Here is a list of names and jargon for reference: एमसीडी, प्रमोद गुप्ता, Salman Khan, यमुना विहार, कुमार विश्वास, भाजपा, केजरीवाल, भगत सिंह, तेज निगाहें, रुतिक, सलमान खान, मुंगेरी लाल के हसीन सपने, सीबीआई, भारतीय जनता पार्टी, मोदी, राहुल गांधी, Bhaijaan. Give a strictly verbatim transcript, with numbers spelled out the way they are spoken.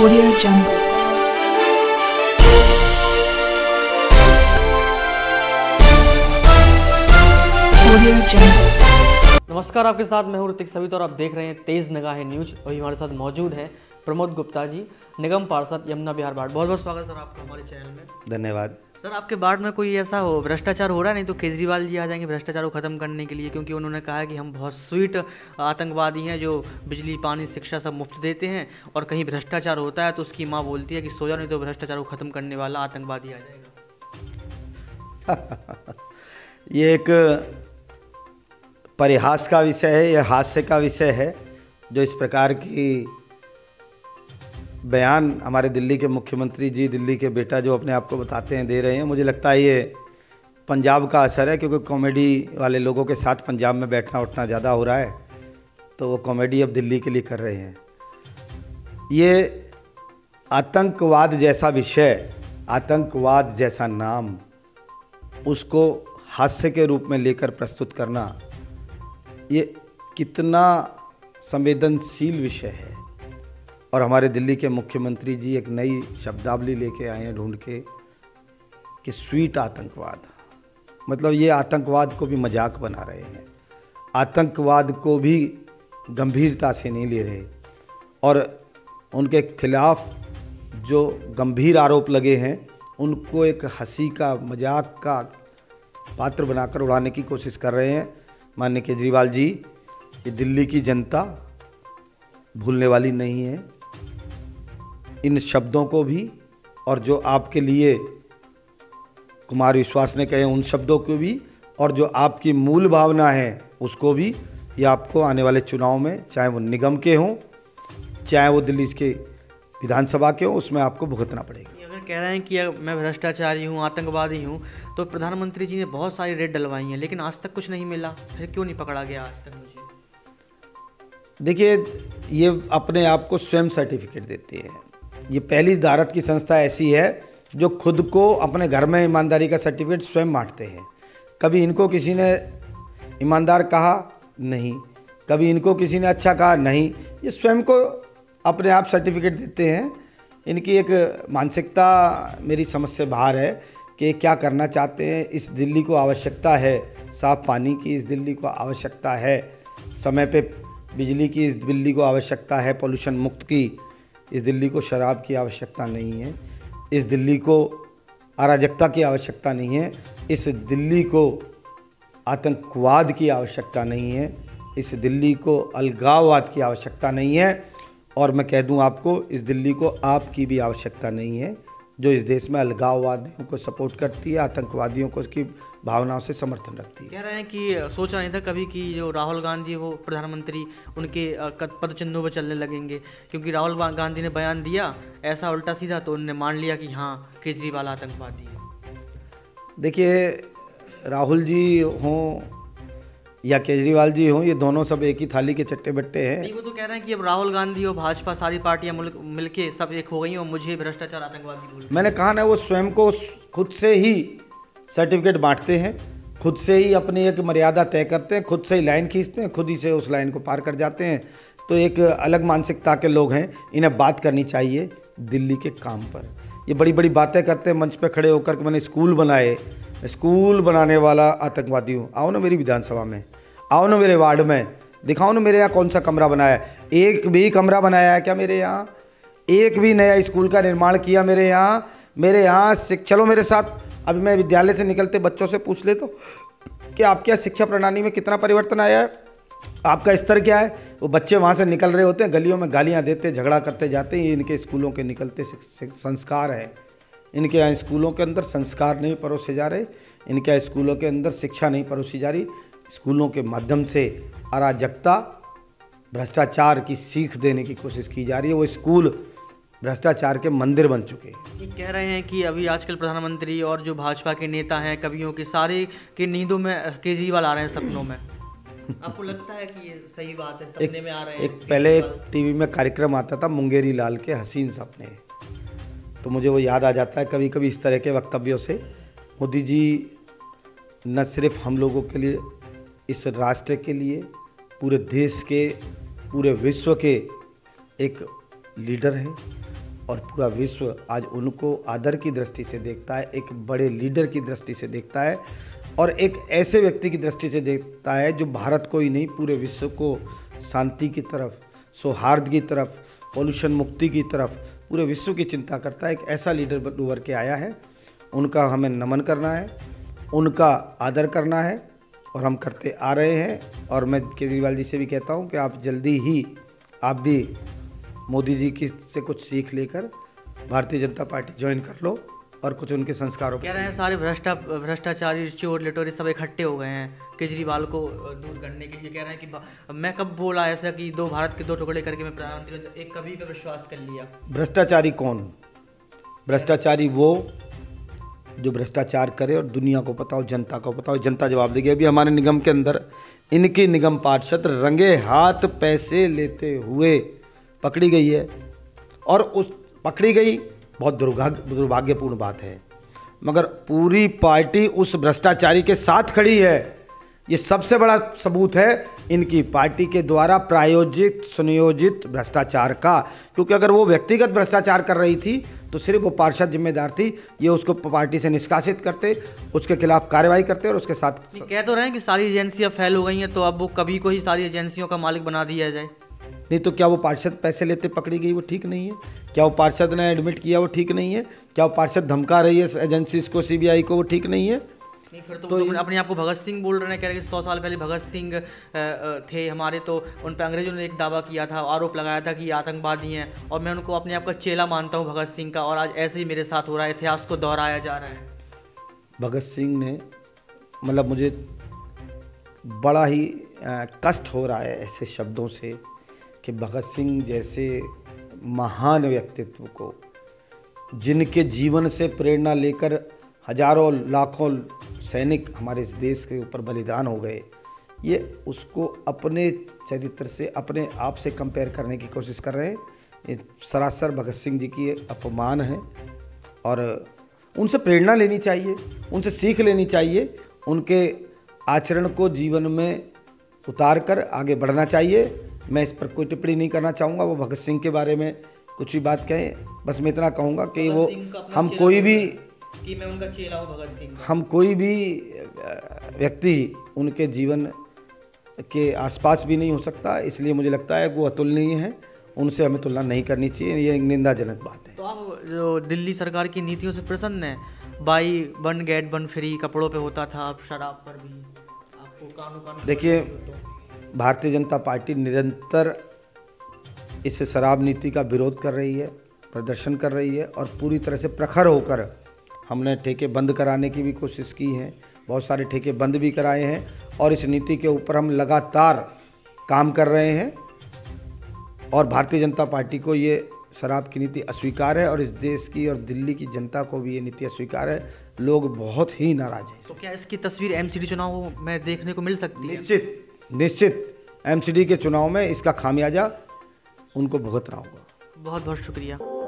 Video जंग। Video जंग। नमस्कार, आपके साथ मैं हूं रुतिक सभी और आप देख रहे हैं तेज निगाहें न्यूज। अभी हमारे साथ मौजूद हैं प्रमोद गुप्ता जी, निगम पार्षद यमुना विहार वार्ड। बहुत बहुत स्वागत सर आपका हमारे चैनल में। धन्यवाद सर। आपके वार्ड में कोई ऐसा हो भ्रष्टाचार हो रहा है? नहीं तो केजरीवाल जी आ जाएंगे भ्रष्टाचार को ख़त्म करने के लिए, क्योंकि उन्होंने कहा कि हम बहुत स्वीट आतंकवादी हैं जो बिजली पानी शिक्षा सब मुफ्त देते हैं, और कहीं भ्रष्टाचार होता है तो उसकी माँ बोलती है कि सो जाओ नहीं तो भ्रष्टाचार को ख़त्म करने वाला आतंकवादी आ जाएगा। ये एक परिहास का विषय है, यह हास्य का विषय है जो इस प्रकार की बयान हमारे दिल्ली के मुख्यमंत्री जी, दिल्ली के बेटा जो अपने आप को बताते हैं दे रहे हैं। मुझे लगता है ये पंजाब का असर है, क्योंकि कॉमेडी वाले लोगों के साथ पंजाब में बैठना उठना ज़्यादा हो रहा है, तो वो कॉमेडी अब दिल्ली के लिए कर रहे हैं। ये आतंकवाद जैसा विषय, आतंकवाद जैसा नाम, उसको हास्य के रूप में लेकर प्रस्तुत करना, ये कितना संवेदनशील विषय है। और हमारे दिल्ली के मुख्यमंत्री जी एक नई शब्दावली लेके आए हैं ढूंढ के कि स्वीट आतंकवाद, मतलब ये आतंकवाद को भी मजाक बना रहे हैं, आतंकवाद को भी गंभीरता से नहीं ले रहे। और उनके खिलाफ जो गंभीर आरोप लगे हैं उनको एक हंसी का मजाक का पात्र बनाकर उड़ाने की कोशिश कर रहे हैं माननीय केजरीवाल जी। ये दिल्ली की जनता भूलने वाली नहीं है इन शब्दों को भी, और जो आपके लिए कुमार विश्वास ने कहे उन शब्दों को भी, और जो आपकी मूल भावना है उसको भी। ये आपको आने वाले चुनाव में, चाहे वो निगम के हों चाहे वो दिल्ली के विधानसभा के हों, उसमें आपको भुगतना पड़ेगा। अगर कह रहे हैं कि मैं भ्रष्टाचारी हूँ आतंकवादी हूँ, तो प्रधानमंत्री जी ने बहुत सारी रेड डलवाई हैं लेकिन आज तक कुछ नहीं मिला, फिर क्यों नहीं पकड़ा गया आज तक? मुझे देखिए, ये अपने आप को स्वयं सर्टिफिकेट देते हैं। ये पहली भारत की संस्था ऐसी है जो खुद को अपने घर में ईमानदारी का सर्टिफिकेट स्वयं बांटते हैं। कभी इनको किसी ने ईमानदार कहा नहीं, कभी इनको किसी ने अच्छा कहा नहीं, ये स्वयं को अपने आप सर्टिफिकेट देते हैं। इनकी एक मानसिकता मेरी समझ से बाहर है कि क्या करना चाहते हैं। इस दिल्ली को आवश्यकता है साफ पानी की, इस दिल्ली को आवश्यकता है समय पर बिजली की, इस दिल्ली को आवश्यकता है पोल्यूशन मुक्त की, इस दिल्ली को शराब की आवश्यकता नहीं है, इस दिल्ली को अराजकता की आवश्यकता नहीं है, इस दिल्ली को आतंकवाद की आवश्यकता नहीं है, इस दिल्ली को अलगाववाद की आवश्यकता नहीं है। और मैं कह दूं आपको, इस दिल्ली को आपकी भी आवश्यकता नहीं है जो इस देश में अलगाववादियों को सपोर्ट करती है, आतंकवादियों को उसकी भावनाओं से समर्थन रखती है। कह रहे हैं कि सोचा नहीं था कभी कि जो राहुल गांधी वो प्रधानमंत्री उनके पदचिन्हों पर चलने लगेंगे, क्योंकि राहुल गांधी ने बयान दिया ऐसा उल्टा सीधा, तो उनने मान लिया कि हाँ केजरीवाल आतंकवादी है। देखिए, राहुल जी हों या केजरीवाल जी हों, ये दोनों सब एक ही थाली के चट्टे बट्टे हैं। वो तो कह रहे हैं कि अब राहुल गांधी और भाजपा सारी पार्टियां मिलके सब एक हो गई हैं और मुझे भ्रष्टाचार आतंकवादी बोल। मैंने कहा ना, वो स्वयं को खुद से ही सर्टिफिकेट बांटते हैं, खुद से ही अपनी एक मर्यादा तय करते हैं, खुद से ही लाइन खींचते हैं, खुद ही से उस लाइन को पार कर जाते हैं। तो एक अलग मानसिकता के लोग हैं, इन्हें बात करनी चाहिए दिल्ली के काम पर। ये बड़ी बड़ी बातें करते हैं मंच पर खड़े होकर कि मैंने स्कूल बनाए, स्कूल बनाने वाला आतंकवादी हूँ। आओ ना मेरी विधानसभा में, आओ ना मेरे वार्ड में, दिखाओ ना मेरे यहाँ कौन सा कमरा बनाया है। एक भी कमरा बनाया है क्या मेरे यहाँ? एक भी नया स्कूल का निर्माण किया मेरे यहाँ? मेरे यहाँ चलो मेरे साथ, अभी मैं विद्यालय से निकलते बच्चों से पूछ ले तो कि आपके यहाँ शिक्षा प्रणाली में कितना परिवर्तन आया है, आपका स्तर क्या है। वो बच्चे वहाँ से निकल रहे होते हैं, गलियों में गालियाँ देते, झगड़ा करते जाते हैं। ये इनके स्कूलों के निकलते संस्कार है। इनके यहाँ स्कूलों के अंदर संस्कार नहीं परोसे जा रहे, इनके यहाँ स्कूलों के अंदर शिक्षा नहीं परोसी जा रही। स्कूलों के माध्यम से अराजकता, भ्रष्टाचार की सीख देने की कोशिश की जा रही है। वो स्कूल भ्रष्टाचार के मंदिर बन चुके हैं। ये कह रहे हैं कि अभी आजकल प्रधानमंत्री और जो भाजपा के नेता हैं कवियों के, सारे की नींदों में केजरीवाल आ रहे हैं सपनों में। आपको लगता है कि ये सही बात है, सपने में आ रहे हैं? एक पहले एक टीवी में कार्यक्रम आता था मुंगेरी लाल के हसीन सपने, तो मुझे वो याद आ जाता है कभी कभी। इस तरह के वक्तव्यों से मोदी जी न सिर्फ हम लोगों के लिए, इस राष्ट्र के लिए, पूरे देश के, पूरे विश्व के एक लीडर हैं, और पूरा विश्व आज उनको आदर की दृष्टि से देखता है, एक बड़े लीडर की दृष्टि से देखता है और एक ऐसे व्यक्ति की दृष्टि से देखता है जो भारत को ही नहीं पूरे विश्व को शांति की तरफ, सौहार्द की तरफ, पॉल्यूशन मुक्ति की तरफ, पूरे विश्व की चिंता करता है। एक ऐसा लीडर उभर के आया है, उनका हमें नमन करना है, उनका आदर करना है और हम करते आ रहे हैं। और मैं केजरीवाल जी से भी कहता हूं कि आप जल्दी ही आप भी मोदी जी की से कुछ सीख लेकर भारतीय जनता पार्टी ज्वाइन कर लो और कुछ उनके संस्कारों पर। कह रहे हैं सारे भ्रष्टा भ्रष्टाचारी चोर लटोरे सब इकट्ठे हो गए हैं केजरीवाल को दूर करने के लिए। कह रहे हैं कि मैं कब बोला ऐसा कि दो भारत के दो टुकड़े करके मैं प्रधानमंत्री एक कभी का विश्वास कर लिया। भ्रष्टाचारी कौन? भ्रष्टाचारी वो जो भ्रष्टाचार करे और दुनिया को पता हो, जनता को पता हो, जनता जवाब देगी। अभी हमारे निगम के अंदर इनके निगम पार्षद रंगे हाथ पैसे लेते हुए पकड़ी गई है और उस पकड़ी गई बहुत दुर्भाग्य दुर्भाग्यपूर्ण बात है, मगर पूरी पार्टी उस भ्रष्टाचारी के साथ खड़ी है। ये सबसे बड़ा सबूत है इनकी पार्टी के द्वारा प्रायोजित सुनियोजित भ्रष्टाचार का, क्योंकि अगर वो व्यक्तिगत भ्रष्टाचार कर रही थी तो सिर्फ वो पार्षद जिम्मेदार थी। ये उसको पार्टी से निष्कासित करते, उसके खिलाफ कार्रवाई करते और उसके साथ कह तो रहे हैं कि सारी एजेंसियां फेल हो गई हैं, तो अब वो कभी को ही सारी एजेंसियों का मालिक बना दिया जाए। नहीं तो क्या वो पार्षद पैसे लेते पकड़ी गई वो ठीक नहीं है? क्या वो पार्षद ने एडमिट किया वो ठीक नहीं है? क्या वो पार्षद धमका रही है एजेंसीज को, सीबीआई को, वो ठीक नहीं है? नहीं, फिर तो, तो इन... अपने आप को भगत सिंह बोल रहे हैं, कह रहे हैं कि सौ साल पहले भगत सिंह थे हमारे, तो उन पर अंग्रेजों ने एक दावा किया था, आरोप लगाया था कि आतंकवादी हैं और मैं उनको अपने आप का चेला मानता हूँ भगत सिंह का, और आज ऐसे ही मेरे साथ हो रहा है, इतिहास को दोहराया जा रहा है। भगत सिंह ने मतलब मुझे बड़ा ही कष्ट हो रहा है ऐसे शब्दों से कि भगत सिंह जैसे महान व्यक्तित्व को, जिनके जीवन से प्रेरणा लेकर हजारों लाखों सैनिक हमारे इस देश के ऊपर बलिदान हो गए, ये उसको अपने चरित्र से अपने आप से कंपेयर करने की कोशिश कर रहे हैं। ये सरासर भगत सिंह जी की अपमान है और उनसे प्रेरणा लेनी चाहिए, उनसे सीख लेनी चाहिए, उनके आचरण को जीवन में उतार कर आगे बढ़ना चाहिए। मैं इस पर कोई टिप्पणी नहीं करना चाहूँगा। वो भगत सिंह के बारे में कुछ भी बात कहें, बस मैं इतना कहूँगा कि वो हम कोई भी कि मैं उनका चेला हूँ भगत सिंह, हम कोई भी व्यक्ति उनके जीवन के आसपास भी नहीं हो सकता, इसलिए मुझे लगता है कि वो अतुलनीय हैं, उनसे हमें तुलना नहीं करनी चाहिए। ये निंदाजनक बात है। तो आप जो दिल्ली सरकार की नीतियों से प्रसन्न हैं? Buy one get one free कपड़ों पे होता था, आप शराब पर भी आपको कानून कानून देखिए, भारतीय जनता पार्टी निरंतर इस शराब नीति का विरोध कर रही है, प्रदर्शन कर रही है और पूरी तरह से प्रखर होकर हमने ठेके बंद कराने की भी कोशिश की है, बहुत सारे ठेके बंद भी कराए हैं और इस नीति के ऊपर हम लगातार काम कर रहे हैं। और भारतीय जनता पार्टी को ये शराब की नीति अस्वीकार है और इस देश की और दिल्ली की जनता को भी ये नीति अस्वीकार है। लोग बहुत ही नाराज हैं। तो क्या इसकी तस्वीर एमसीडी चुनाव में देखने को मिल सकती है? निश्चित निश्चित एमसीडी के चुनाव में इसका खामियाजा उनको भुगतना होगा। बहुत बहुत शुक्रिया।